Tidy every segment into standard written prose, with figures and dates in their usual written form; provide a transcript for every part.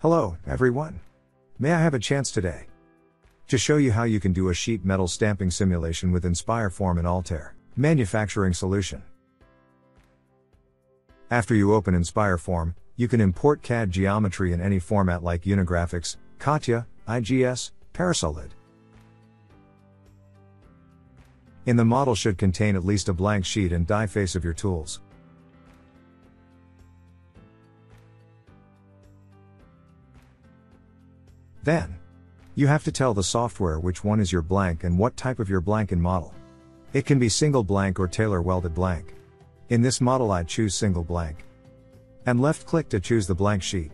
Hello, everyone. May I have a chance today to show you how you can do a sheet metal stamping simulation with InspireForm in Altair Manufacturing Solution. After you open InspireForm, you can import CAD geometry in any format like UniGraphics, CATIA, IGS, Parasolid. In the model should contain at least a blank sheet and die face of your tools. Then, you have to tell the software which one is your blank and what type of your blank in model. It can be single blank or tailor welded blank. In this model I choose single blank, and left click to choose the blank sheet.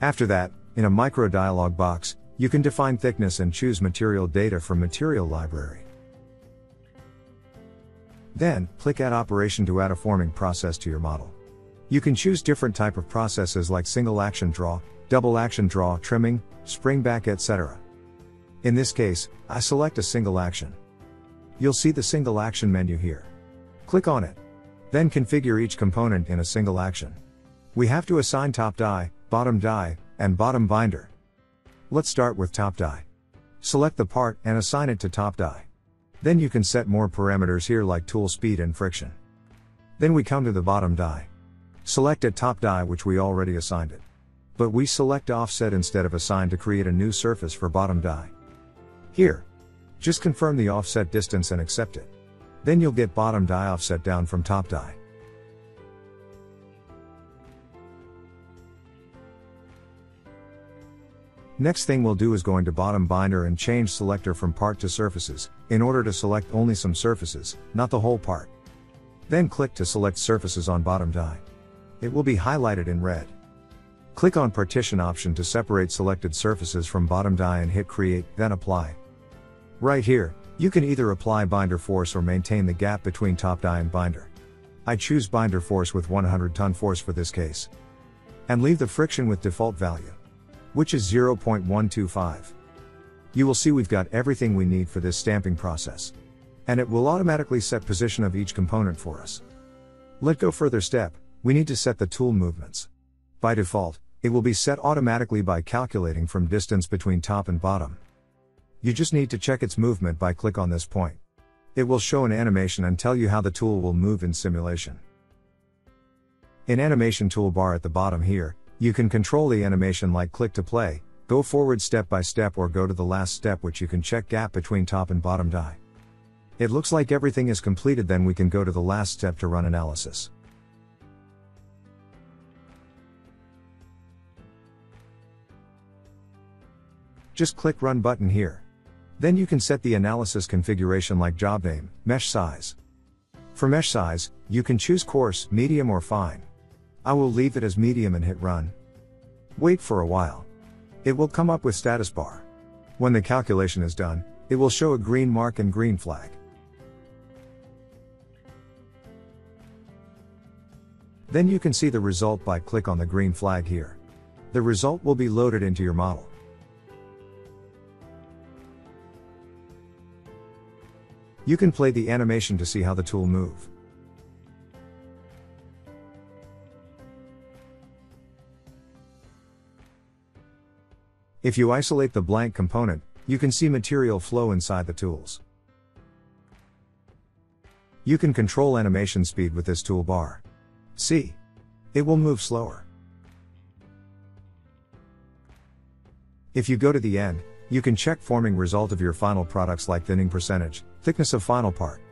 After that, in a micro dialog box, you can define thickness and choose material data from material library. Then, click Add Operation to add a forming process to your model. You can choose different type of processes like single action draw, double action draw, trimming, spring back, etc. In this case, I select a single action. You'll see the single action menu here. Click on it. Then configure each component in a single action. We have to assign top die, and bottom binder. Let's start with top die. Select the part and assign it to top die. Then you can set more parameters here like tool speed and friction. Then we come to the bottom die. Select at top die, which we already assigned it, but we select offset instead of assign to create a new surface for bottom die. Here, just confirm the offset distance and accept it. Then you'll get bottom die offset down from top die. Next thing we'll do is going to bottom binder and change selector from part to surfaces, in order to select only some surfaces, not the whole part. Then click to select surfaces on bottom die. It will be highlighted in red. Click on partition option to separate selected surfaces from bottom die and hit create, then apply. Right here, you can either apply binder force or maintain the gap between top die and binder. I choose binder force with 100 ton force for this case, and leave the friction with default value, which is 0.125. You will see we've got everything we need for this stamping process, and it will automatically set position of each component for us. Let's go further step, we need to set the tool movements. By default, it will be set automatically by calculating from distance between top and bottom. You just need to check its movement by click on this point. It will show an animation and tell you how the tool will move in simulation. In animation toolbar at the bottom here, you can control the animation like click to play, go forward step by step or go to the last step, which you can check gap between top and bottom die. It looks like everything is completed, then we can go to the last step to run analysis. Just click run button here. Then you can set the analysis configuration like job name, mesh size. For mesh size, you can choose coarse, medium or fine. I will leave it as medium and hit run. Wait for a while. It will come up with status bar. When the calculation is done, it will show a green mark and green flag. Then you can see the result by click on the green flag here. The result will be loaded into your model. You can play the animation to see how the tool move. If you isolate the blank component, you can see material flow inside the tools. You can control animation speed with this toolbar. See? It will move slower. If you go to the end, you can check forming result of your final products like thinning percentage, thickness of final part.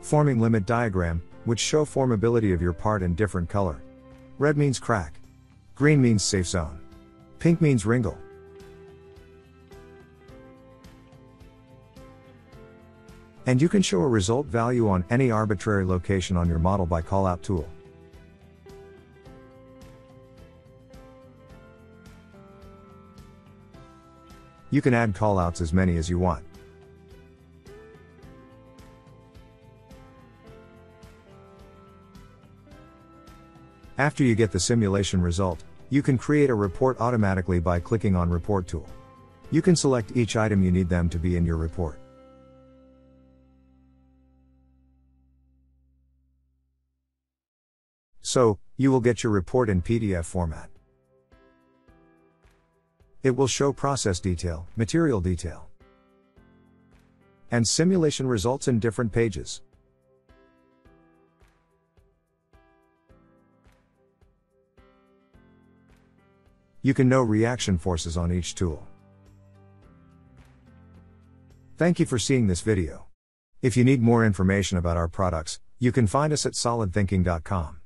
Forming limit diagram, which show formability of your part in different color. Red means crack. Green means safe zone. Pink means wrinkle. And you can show a result value on any arbitrary location on your model by callout tool. You can add callouts as many as you want. After you get the simulation result, you can create a report automatically by clicking on Report tool. You can select each item you need them to be in your report. so you will get your report in PDF format. It will show process detail, material detail, and simulation results in different pages. You can know reaction forces on each tool. Thank you for seeing this video. If you need more information about our products, you can find us at solidthinking.com.